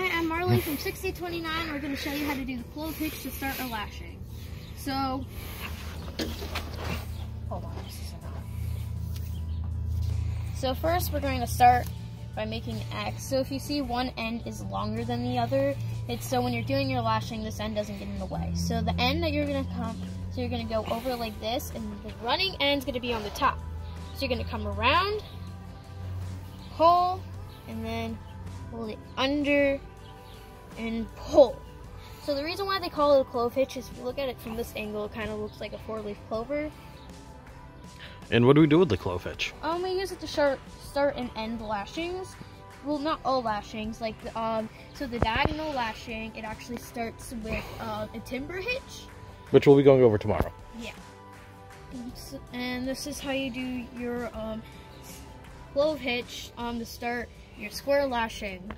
Hi, I'm Marley from 6029. We're going to show you how to do the clove hitch to start a lashing. So, hold on, this is enough. So first we're going to start by making an X. So if you see one end is longer than the other, it's so when you're doing your lashing, this end doesn't get in the way. So the end that you're going to come, so you're going to go over like this, and the running end's going to be on the top. So you're going to come around, pull, and then hold it under and pull. So the reason why they call it a clove hitch is if you look at it from this angle, it kind of looks like a four-leaf clover. And what do we do with the clove hitch? We use it to start and end lashings. Well, not all lashings. Like so the diagonal lashing, it actually starts with a timber hitch, which we'll be going over tomorrow. Yeah. And this is how you do your clove hitch to start your square lashing.